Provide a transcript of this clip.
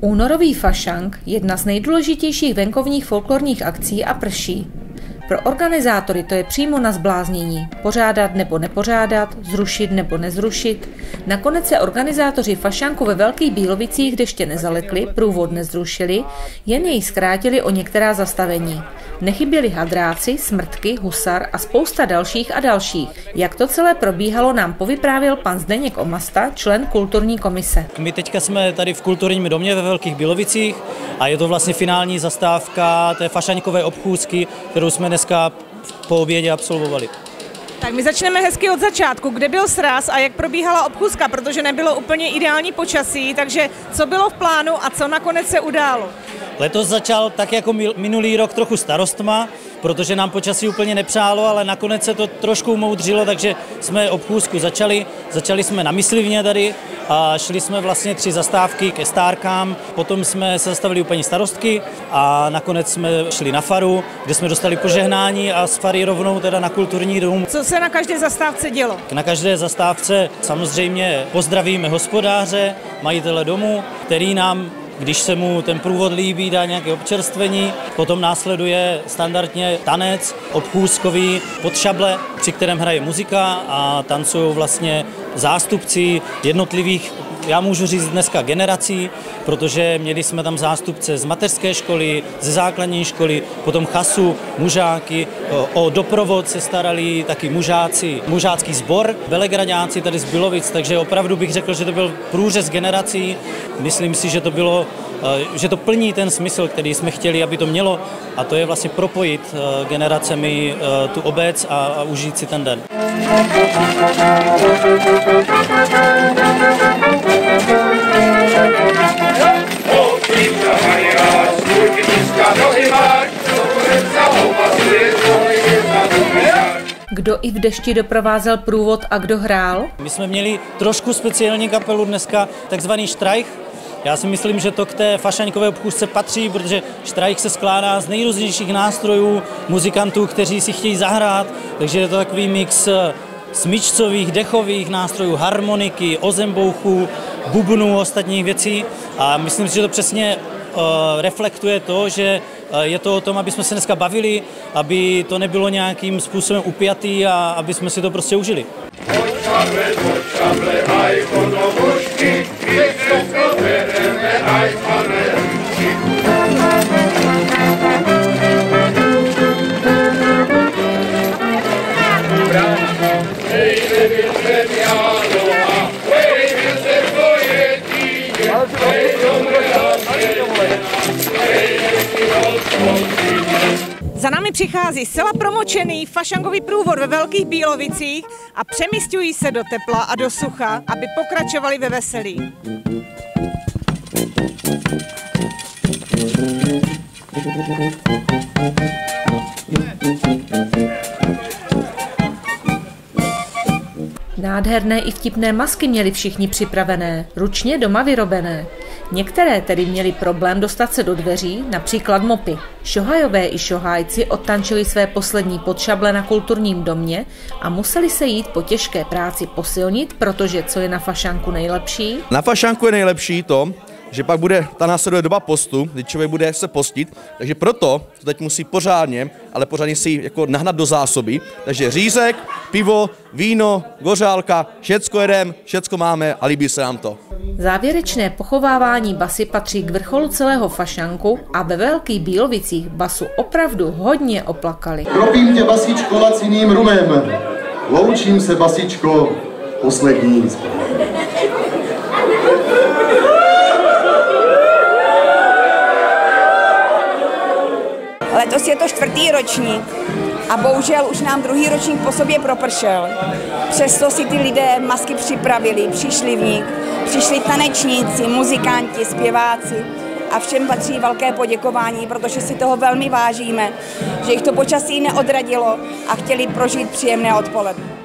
Únorový Fašank, jedna z nejdůležitějších venkovních folklorních akcí, a prší. Pro organizátory to je přímo na zbláznění. Pořádat nebo nepořádat, zrušit nebo nezrušit. Nakonec se organizátoři Fašanku ve Velkých Bílovicích deště nezalekli, průvod nezrušili, jen jej zkrátili o některá zastavení. Nechyběli hadráci, smrtky, husar a spousta dalších a dalších. Jak to celé probíhalo, nám povyprávěl pan Zdeněk Omasta, člen kulturní komise. My teďka jsme tady v kulturním domě ve Velkých Bílovicích a je to vlastně finální zastávka té fašankové obchůzky, kterou jsme dneska po obědě absolvovali. Tak my začneme hezky od začátku. Kde byl sraz a jak probíhala obchůzka, protože nebylo úplně ideální počasí, takže co bylo v plánu a co nakonec se událo? Letos začal tak jako minulý rok trochu starostma, protože nám počasí úplně nepřálo, ale nakonec se to trošku umoudřilo, takže jsme obchůzku začali jsme na Myslivně tady a šli jsme vlastně 3 zastávky ke stárkám, potom jsme se zastavili u paní starostky a nakonec jsme šli na faru, kde jsme dostali požehnání a z fary rovnou teda na kulturní dům. Co se na každé zastávce dělo? Na každé zastávce samozřejmě pozdravíme hospodáře, majitele domu, který nám, když se mu ten průvod líbí, dá nějaké občerstvení. Potom následuje standardně tanec obchůzkový pod šable, při kterém hraje muzika a tancují vlastně zástupci jednotlivých, já můžu říct dneska generací, protože měli jsme tam zástupce z mateřské školy, ze základní školy, potom chasu, mužáky, o doprovod se starali taky mužáci, mužácký sbor, velegraďáci tady z Bílovic, takže opravdu bych řekl, že to byl průřez generací. Myslím si, že to plní ten smysl, který jsme chtěli, aby to mělo, a to je vlastně propojit generacemi tu obec a užít si ten den. Kdo i v dešti doprovázel průvod a kdo hrál? My jsme měli trošku speciální kapelu dneska, takzvaný štrajch. Já si myslím, že to k té fašankové obchůzce patří, protože štrajch se skládá z nejrůznějších nástrojů, muzikantů, kteří si chtějí zahrát, takže je to takový mix smyčcových, dechových nástrojů, harmoniky, ozembouchů, bubnů, ostatních věcí, a myslím si, že to přesně reflektuje to, že je to o tom, aby jsme se dneska bavili, aby to nebylo nějakým způsobem upjatý a aby jsme si to prostě užili. Za námi přichází zcela promočený fašankový průvod ve Velkých Bílovicích a přemísťují se do tepla a do sucha, aby pokračovali ve veselí. Nádherné i vtipné masky měli všichni připravené, ručně doma vyrobené. Některé tedy měli problém dostat se do dveří, například mopy. Šohajové i šohájci odtančili své poslední podšable na kulturním domě a museli se jít po těžké práci posilnit, protože co je na fašanku nejlepší? Na fašanku je nejlepší to, že pak bude ta následuje doba postu, kdy člověk bude se postit, takže proto to teď musí pořádně, ale pořádně si jako nahnat do zásoby, takže řízek, pivo, víno, gořálka, všecko jedeme, všecko máme a líbí se nám to. Závěrečné pochovávání basy patří k vrcholu celého fašanku a ve Velkých Bílovicích basu opravdu hodně oplakali. Propím tě, basičko, laciným rumem, loučím se, basičko, poslední zprávě. Letos je to 4. ročník a bohužel už nám 2. ročník po sobě propršel. Přesto si ty lidé masky připravili, přišli v nich, přišli tanečníci, muzikanti, zpěváci a všem patří velké poděkování, protože si toho velmi vážíme, že jich to počasí neodradilo a chtěli prožít příjemné odpoledne.